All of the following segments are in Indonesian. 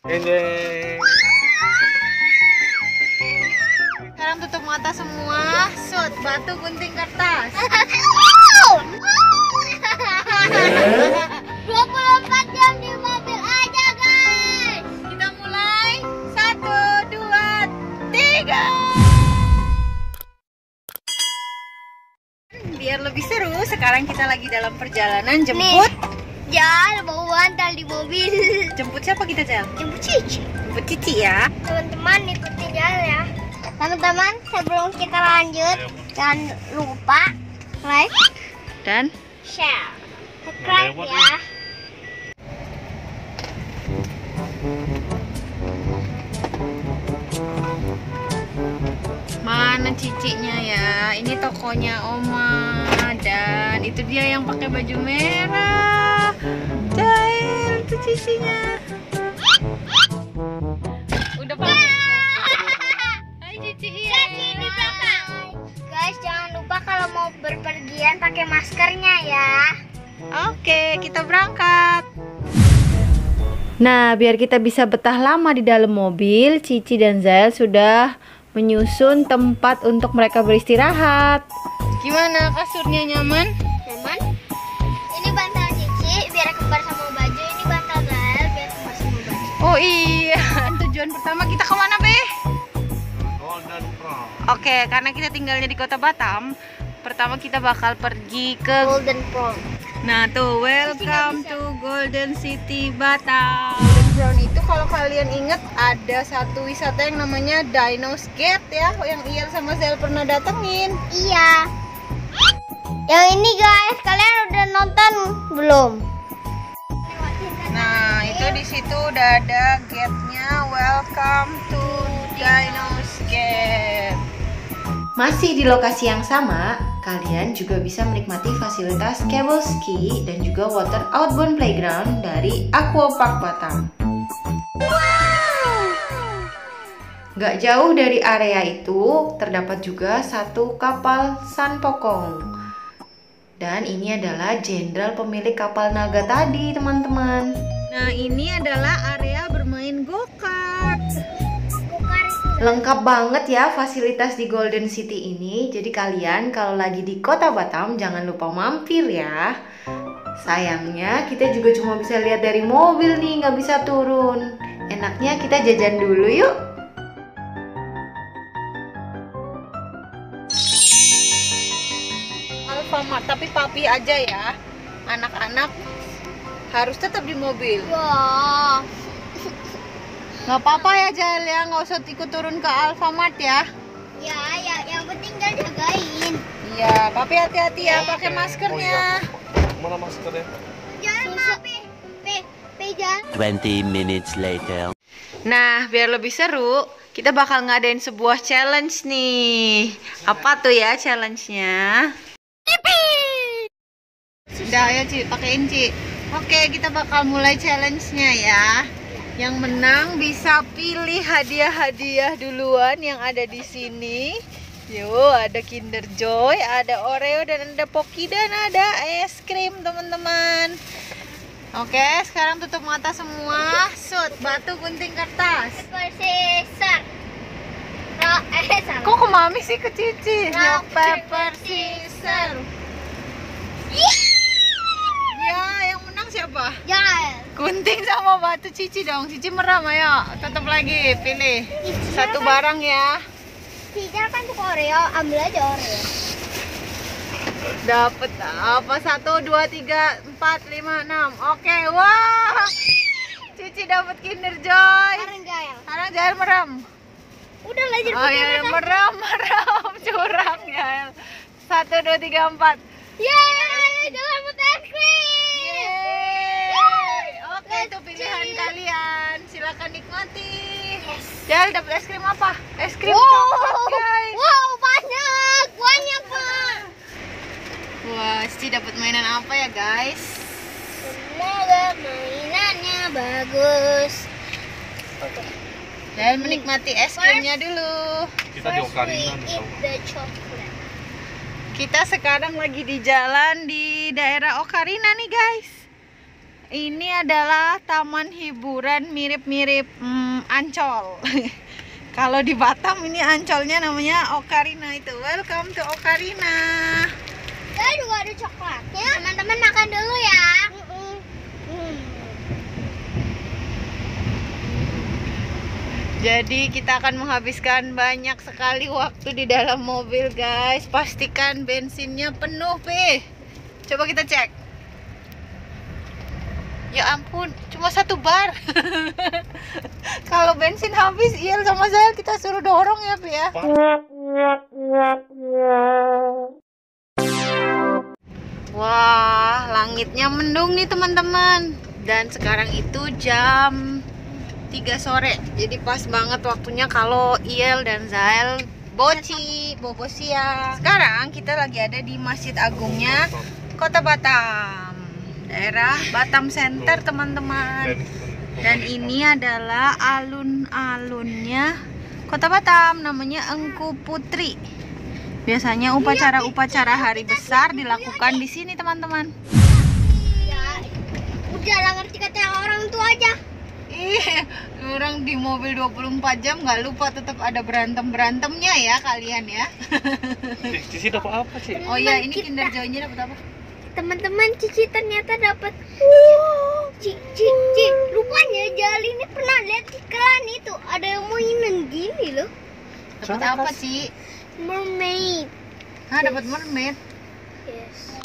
Sekarang tutup mata semua. Shoot, batu, gunting, kertas. 24 jam di mobil aja, guys. Kita mulai. 1, 2, 3. Biar lebih seru, sekarang kita lagi dalam perjalanan jemput Jal, mau bantal di mobil. Jemput siapa kita, Jal? Jemput Cici. Jemput Cici ya. Teman-teman ikuti Jal ya. Teman-teman, sebelum kita lanjut, jangan lupa like dan share. Subscribe ya. Mana cicinya ya? Ini tokonya Oma dan itu dia yang pakai baju merah. Jail, itu cicinya. Udah pakai. Hai cici. Cici di belakang. Guys, jangan lupa kalau mau berpergian pakai maskernya ya. Oke, kita berangkat. Nah, biar kita bisa betah lama di dalam mobil, Cici dan Zael sudah menyusun tempat untuk mereka beristirahat. Gimana, kasurnya nyaman? Nyaman. Ini bantal biar kembar sama baju, ini bantal Zael biar kembar sama baju. Oh iya, tujuan pertama kita kemana Be? Golden Prom. Oke, karena kita tinggalnya di kota Batam, pertama kita bakal pergi ke Golden Prom. Nah tuh, welcome to Golden City Batam. Golden Prom itu kalau kalian inget ada satu wisata yang namanya Dino's Gate ya, yang Iyal sama Zael pernah datengin. Iya. Yang ini guys, kalian udah nonton belum? Nah, itu di situ udah ada gate-nya. Welcome to Dino's Gate. Masih di lokasi yang sama, kalian juga bisa menikmati fasilitas cable ski dan juga water outbound playground dari Aquapark Batam. Wow! Gak jauh dari area itu terdapat juga satu kapal sanpokong. Dan ini adalah jenderal pemilik kapal naga tadi, teman-teman. Nah, ini adalah area bermain go-kart. Lengkap banget ya fasilitas di Golden City ini. Jadi kalian kalau lagi di kota Batam jangan lupa mampir ya. Sayangnya kita juga cuma bisa lihat dari mobil nih, nggak bisa turun. Enaknya kita jajan dulu yuk. Alfamart, tapi papi aja ya. Anak-anak harus tetap di mobil. Wah. Gak apa-apa ya Jael ya, gak usah ikut turun ke Alfamart ya. Ya, ya yang penting gak jagain. Iya, papi hati-hati ya, pakai maskernya. Mana maskernya? Jael, papi. 20 minutes later. Nah, biar lebih seru, kita bakal ngadain sebuah challenge nih. Apa tuh ya challenge-nya? Udah ya Ci, pakein Ci. Oke, kita bakal mulai challenge-nya ya. Yang menang bisa pilih hadiah-hadiah duluan yang ada di sini. Yo, ada Kinder Joy, ada Oreo, dan ada Pocky, dan ada es krim, teman-teman. Oke, sekarang tutup mata semua. Shoot, batu, gunting, kertas. Persisar. Kok ke mami sih, ke Cici? Rock, paper, scissor. Ya, yang menang siapa? Jael. Gunting sama batu Cici dong. Cici merah, ayo. Tetap lagi, pilih. Satu barang ya. Cici kan suka Oreo, ambil aja Oreo. Dapat apa? 1, 2, 3, 4, 5, 6. Oke, wow. Cici dapat Kinder Joy. Sekarang Jael merem. Udah lah, jadi merem curang Jael. 1, 2, 3, 4. Yeay, jalan es krim. Oke, itu pilihan kalian. Silakan nikmati. Yes. Jal, dapat es krim apa? Es krim coklat, guys. Wow, banyak banget. Wah, Cici dapat mainan apa ya, guys? Semoga mainannya bagus. Oke. Dan menikmati es krimnya dulu. Kita di Ocarina. Kita sekarang lagi di jalan di daerah Ocarina nih guys. Ini adalah taman hiburan mirip-mirip Ancol. Kalau di Batam ini Ancolnya namanya Ocarina itu. Welcome to Ocarina. Saya juga ada coklatnya. Teman-teman makan dulu ya. Jadi kita akan menghabiskan banyak sekali waktu di dalam mobil, guys. Pastikan bensinnya penuh, Pi. Coba kita cek. Ya ampun, cuma 1 bar. Kalau bensin habis, Iel sama saya kita suruh dorong ya, Pi ya. Wah, langitnya mendung nih, teman-teman. Dan sekarang itu jam 3 sore, jadi pas banget waktunya kalau Iel dan Zael bobo siang. Sekarang kita lagi ada di Masjid Agungnya Kota Batam, daerah Batam Center, teman-teman. Dan ini adalah alun-alunnya Kota Batam, namanya Engku Putri. Biasanya upacara-upacara hari besar dilakukan di sini, teman-teman. Udah lah, ngerti kata orang tua aja. Ih, orang di mobil 24 jam nggak lupa tetap ada berantem-berantemnya ya kalian ya. Cici dapat apa sih? Oh iya, ini Kinder Joy-nya dapat apa? Teman-teman, Cici ternyata dapat. Cici, rupanya Jali ini pernah lihat iklan itu, ada yang mainan gini loh. Dapat apa sih? Mermaid. Ah, dapat mermaid. Yes.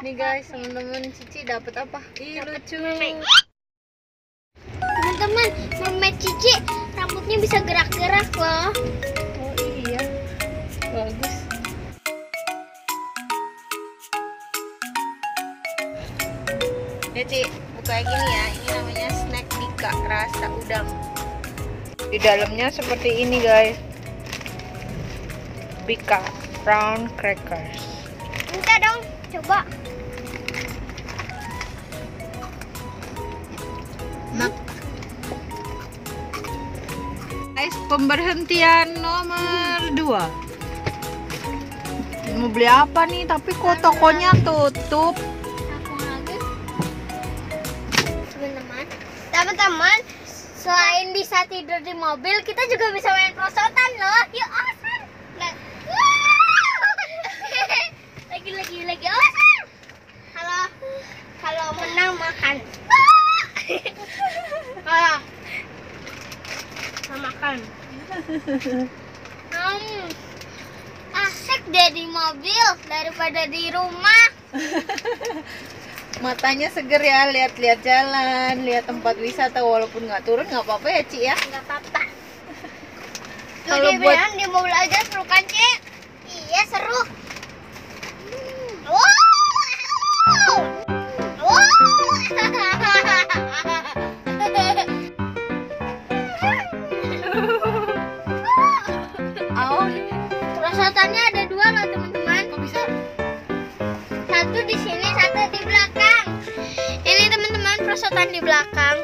Nih guys, teman-teman, Cici dapat apa? Ih, lucu. Teman-teman, mermaid Cici rambutnya bisa gerak-gerak loh. Oh iya, bagus. Ya Ci, bukanya gini ya. Ini namanya snack Bika rasa udang. Di dalamnya seperti ini guys. Bika round crackers. Minta dong, coba. Pemberhentian nomor 2. Mau beli apa nih? Tapi kok tokonya tutup. Teman-teman, selain bisa tidur di mobil, kita juga bisa main prosotan loh. Yuk, awesome. Lagi awesome. Kalau menang makan. Kalau makan. Asik deh di mobil daripada di rumah. Matanya seger ya, lihat-lihat jalan, lihat tempat wisata, walaupun nggak turun nggak apa-apa ya Ci ya. Nggak apa-apa. Kalau buat di mobil aja seru kan Ci? Iya seru. Prosotannya ada 2 loh teman-teman. Kok bisa? 1 di sini, 1 di belakang. Ini teman-teman prosotan di belakang.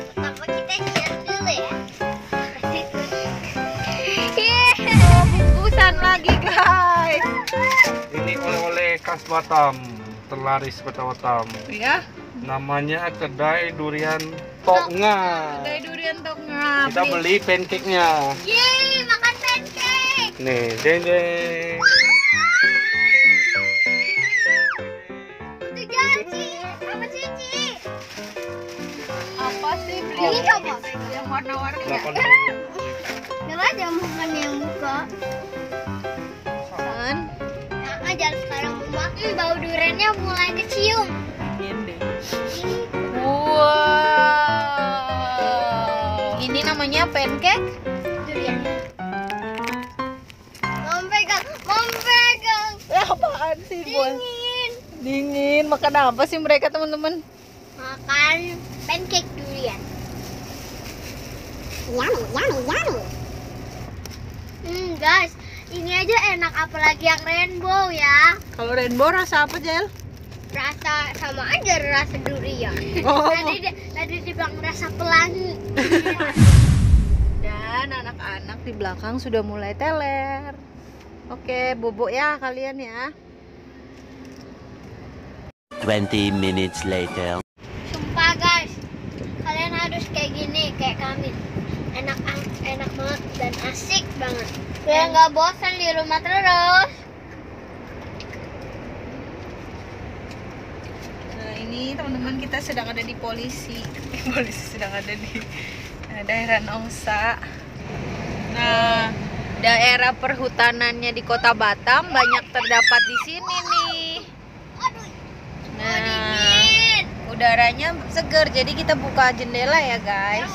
Pertama kita share dulu ya. Bungkusan lagi guys. Ini oleh-oleh khas Batam, terlaris Kota Batam. Iya. Namanya kedai durian Tok Nga. Kedai durian Tok Nga. Kita beli pancake-nya. Yeay, makan pancake. Nih, deng-deng. Untuk Janji, sama Cici. Apa sih beli? Ini apa? Yang warna-warni. Coba aja makan yang buka. Kan? Nah, jangan sekarang buka. Bau duriannya mulai kecium. Wow. Ini namanya pancake durian. Mau pegang. Apaan sih, Bun? Dingin. Makan apa sih mereka, teman-teman? Makan pancake durian. Yum. Guys, ini aja enak, apalagi yang rainbow ya. Kalau rainbow rasa apa, Jel? Rasa sama aja rasa durian. Oh. Tadi dibilang rasa pelangi. Dan anak-anak di belakang sudah mulai teler. Oke, bobo ya kalian ya. 20 minutes later. kayak kami. Enak banget dan asik banget. Biar nggak bosan di rumah terus. Nah, ini teman-teman kita sedang ada di polisi. Polisi sedang ada di daerah Nongsa. Nah, daerah perhutanannya di Kota Batam banyak terdapat di sini nih. Nah, udaranya seger, jadi kita buka jendela ya guys.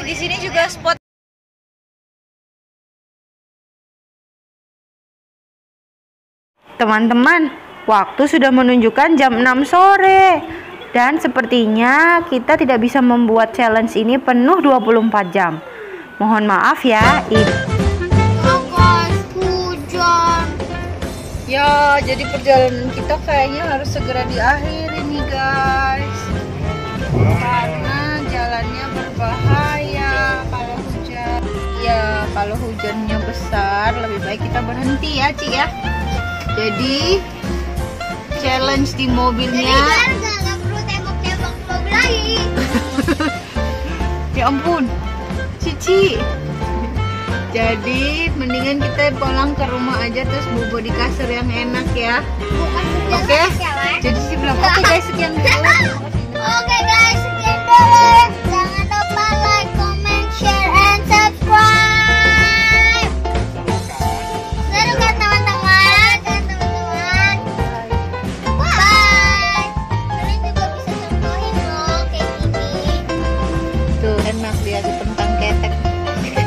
Di sini juga spot. Teman-teman, waktu sudah menunjukkan jam 6 sore. Dan sepertinya kita tidak bisa membuat challenge ini penuh 24 jam. Mohon maaf ya. Oh guys, hujan. Ya, jadi perjalanan kita kayaknya harus segera diakhiri nih guys. Karena jalannya berbahaya kalau hujan. Ya, kalau hujannya besar lebih baik kita berhenti ya, Ci ya. Jadi challenge di mobilnya. Ya ampun Cici, jadi mendingan kita pulang ke rumah aja terus bobo di kasur yang enak ya. Oke, jadi Cici bilang oke guys, sekian dulu. Oke guys, sekian dulu. Jangan lupa like, comment, share, and subscribe. Seru kan teman-teman? Enak dia kentang ketek.